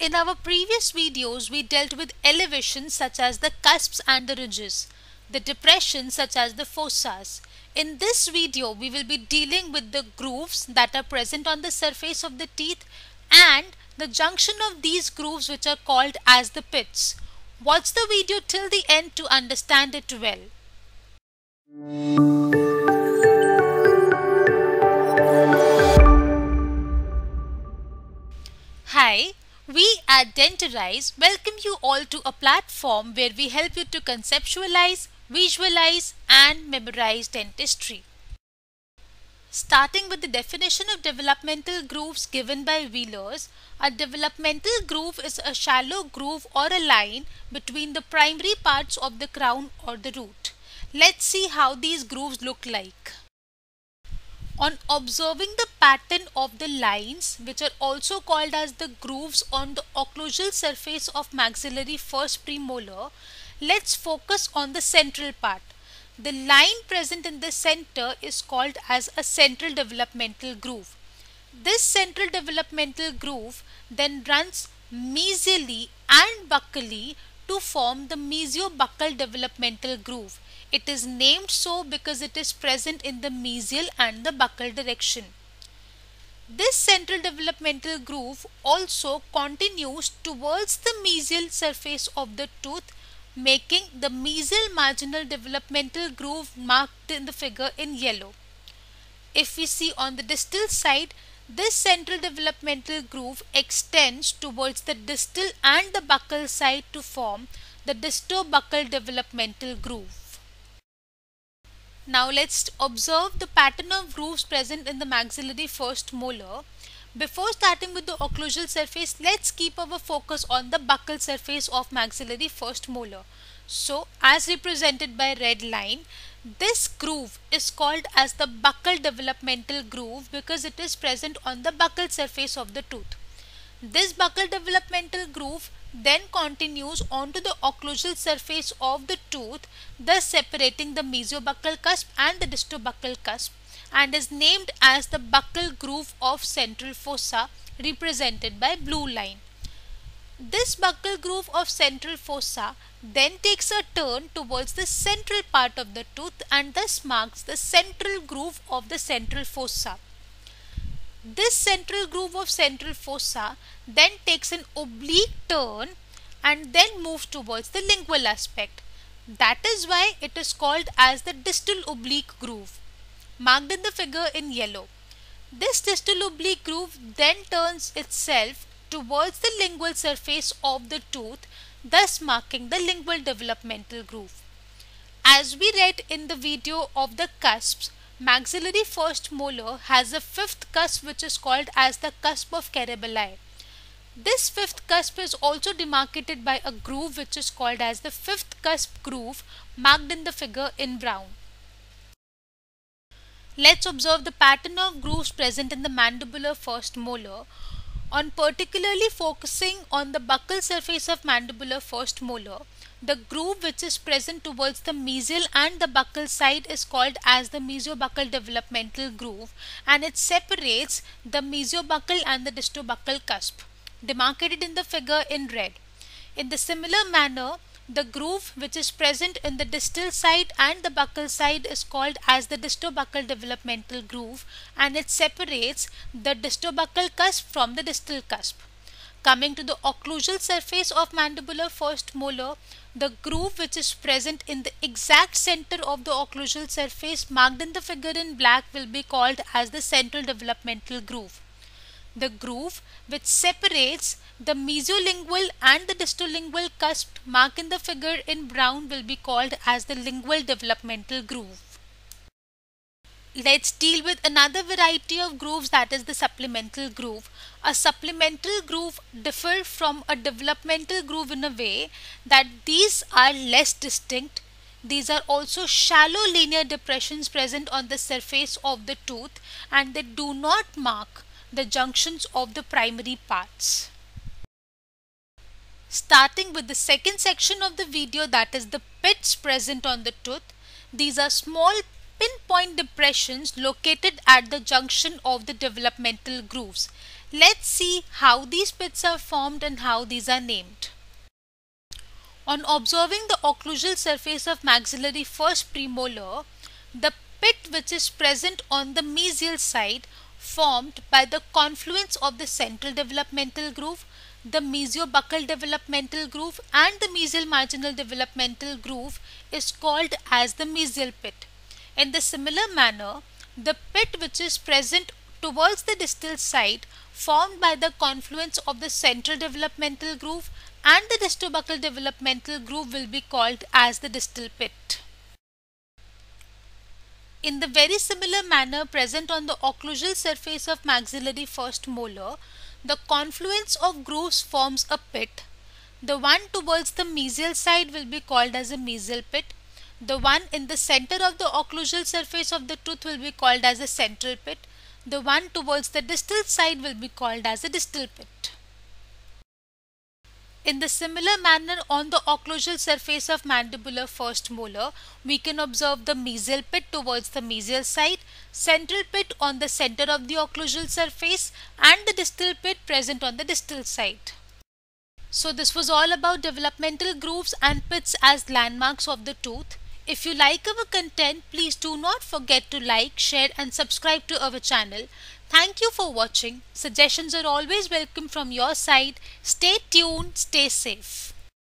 In our previous videos, we dealt with elevations such as the cusps and the ridges, the depressions such as the fossas. In this video, we will be dealing with the grooves that are present on the surface of the teeth and the junction of these grooves, which are called as the pits. Watch the video till the end to understand it well. Hi. We at DentoRise welcome you all to a platform where we help you to conceptualize, visualize and memorize dentistry. Starting with the definition of developmental grooves given by Wheeler's, a developmental groove is a shallow groove or a line between the primary parts of the crown or the root. Let's see how these grooves look like. On observing the pattern of the lines, which are also called as the grooves on the occlusal surface of maxillary first premolar, let's focus on the central part. The line present in the center is called as a central developmental groove. This central developmental groove then runs mesially and buccally to form the mesiobuccal developmental groove. It is named so because it is present in the mesial and the buccal direction. This central developmental groove also continues towards the mesial surface of the tooth, making the mesial marginal developmental groove marked in the figure in yellow. If we see on the distal side, this central developmental groove extends towards the distal and the buccal side to form the distobuccal developmental groove. Now let's observe the pattern of grooves present in the maxillary first molar. Before starting with the occlusal surface, let's keep our focus on the buccal surface of maxillary first molar. So, as represented by red line, this groove is called as the buccal developmental groove because it is present on the buccal surface of the tooth. This buccal developmental groove then continues onto the occlusal surface of the tooth, thus separating the mesiobuccal cusp and the distobuccal cusp, and is named as the buccal groove of central fossa, represented by blue line. This buccal groove of central fossa then takes a turn towards the central part of the tooth and thus marks the central groove of the central fossa. This central groove of central fossa then takes an oblique turn and then moves towards the lingual aspect. That is why it is called as the distal oblique groove, marked in the figure in yellow. This distal oblique groove then turns itself towards the lingual surface of the tooth, thus marking the lingual developmental groove. As we read in the video of the cusps, maxillary first molar has a fifth cusp which is called as the cusp of Carabelli. This fifth cusp is also demarcated by a groove which is called as the fifth cusp groove, marked in the figure in brown. Let's observe the pattern of grooves present in the mandibular first molar. On particularly focusing on the buccal surface of mandibular first molar, the groove which is present towards the mesial and the buccal side is called as the mesiobuccal developmental groove, and it separates the mesiobuccal and the distobuccal cusp, demarcated in the figure in red. In the similar manner, the groove which is present in the distal side and the buccal side is called as the distobuccal developmental groove, and it separates the distobuccal cusp from the distal cusp. Coming to the occlusal surface of mandibular first molar, the groove which is present in the exact center of the occlusal surface, marked in the figure in black, will be called as the central developmental groove. The groove which separates the mesiolingual and the distolingual cusp, marked in the figure in brown, will be called as the lingual developmental groove. Let's deal with another variety of grooves, that is the supplemental groove. A supplemental groove differs from a developmental groove in a way that these are less distinct. These are also shallow linear depressions present on the surface of the tooth, and they do not mark the junctions of the primary parts. Starting with the second section of the video, that is the pits present on the tooth. These are small pinpoint depressions located at the junction of the developmental grooves. Let's see how these pits are formed and how these are named. On observing the occlusal surface of maxillary first premolar, the pit which is present on the mesial side formed by the confluence of the central developmental groove, the mesiobuccal developmental groove and the mesial marginal developmental groove is called as the mesial pit. In the similar manner, the pit which is present towards the distal side formed by the confluence of the central developmental groove and the distobuccal developmental groove will be called as the distal pit. In the very similar manner present on the occlusal surface of maxillary first molar, the confluence of grooves forms a pit. The one towards the mesial side will be called as a mesial pit. The one in the center of the occlusal surface of the tooth will be called as a central pit. The one towards the distal side will be called as a distal pit. In the similar manner on the occlusal surface of mandibular first molar, we can observe the mesial pit towards the mesial side, central pit on the center of the occlusal surface and the distal pit present on the distal side. So this was all about developmental grooves and pits as landmarks of the tooth. If you like our content, please do not forget to like, share and subscribe to our channel. Thank you for watching. Suggestions are always welcome from your side. Stay tuned, stay safe.